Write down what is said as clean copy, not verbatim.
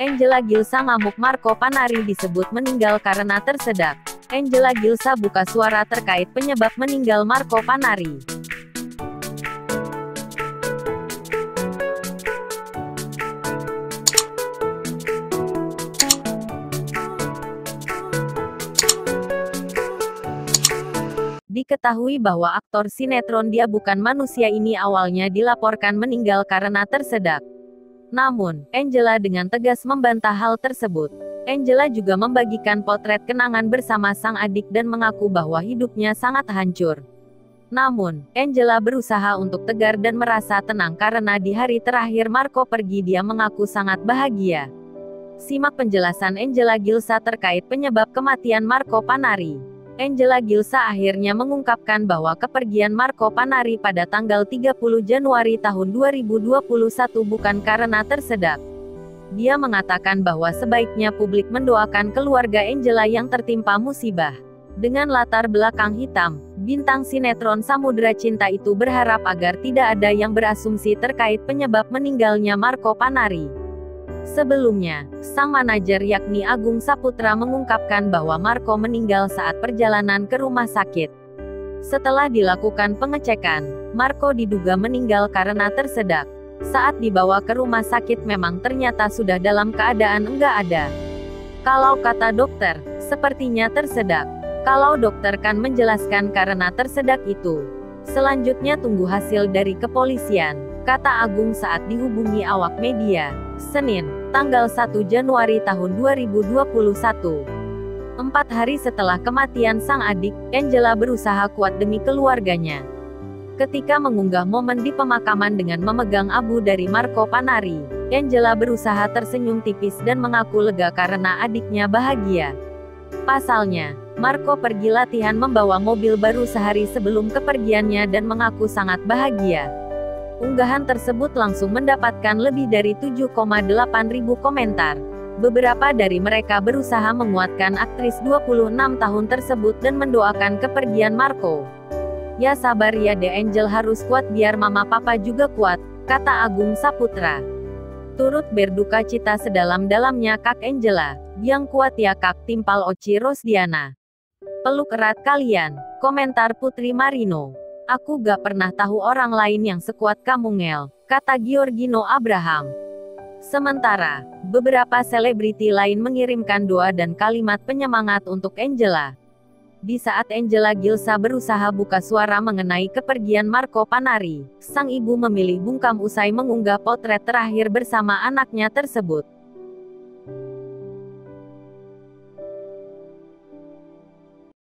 Angela Gilsha ngamuk. Marco Panari disebut meninggal karena tersedak. Angela Gilsha buka suara terkait penyebab meninggal Marco Panari. Diketahui bahwa aktor sinetron Dia Bukan Manusia ini awalnya dilaporkan meninggal karena tersedak. Namun, Angela dengan tegas membantah hal tersebut. Angela juga membagikan potret kenangan bersama sang adik dan mengaku bahwa hidupnya sangat hancur. Namun, Angela berusaha untuk tegar dan merasa tenang karena di hari terakhir Marco pergi dia mengaku sangat bahagia. Simak penjelasan Angela Gilsha terkait penyebab kematian Marco Panari. Angela Gilsha akhirnya mengungkapkan bahwa kepergian Marco Panari pada tanggal 30 Januari tahun 2021 bukan karena tersedak. Dia mengatakan bahwa sebaiknya publik mendoakan keluarga Angela yang tertimpa musibah. Dengan latar belakang hitam, bintang sinetron Samudra Cinta itu berharap agar tidak ada yang berasumsi terkait penyebab meninggalnya Marco Panari. Sebelumnya, sang manajer yakni Agung Saputra mengungkapkan bahwa Marco meninggal saat perjalanan ke rumah sakit. Setelah dilakukan pengecekan, Marco diduga meninggal karena tersedak. Saat dibawa ke rumah sakit memang ternyata sudah dalam keadaan enggak ada. Kalau kata dokter, sepertinya tersedak. Kalau dokter kan menjelaskan karena tersedak itu. Selanjutnya tunggu hasil dari kepolisian, kata Agung saat dihubungi awak media, Senin, tanggal 1 Januari tahun 2021. 4 hari setelah kematian sang adik, Angela berusaha kuat demi keluarganya. Ketika mengunggah momen di pemakaman dengan memegang abu dari Marco Panari, Angela berusaha tersenyum tipis dan mengaku lega karena adiknya bahagia. Pasalnya, Marco pergi latihan membawa mobil baru sehari sebelum kepergiannya dan mengaku sangat bahagia. Unggahan tersebut langsung mendapatkan lebih dari 7,8 ribu komentar. Beberapa dari mereka berusaha menguatkan aktris 26 tahun tersebut dan mendoakan kepergian Marco. Ya sabar ya The Angel, harus kuat biar mama papa juga kuat, kata Agung Saputra. Turut berduka cita sedalam-dalamnya Kak Angela, yang kuat ya Kak, timpal Oci Rosdiana. Peluk erat kalian, komentar Putri Marino. Aku gak pernah tahu orang lain yang sekuat kamu ngel, kata Giorgino Abraham. Sementara, beberapa selebriti lain mengirimkan doa dan kalimat penyemangat untuk Angela. Di saat Angela Gilsha berusaha buka suara mengenai kepergian Marco Panari, sang ibu memilih bungkam usai mengunggah potret terakhir bersama anaknya tersebut.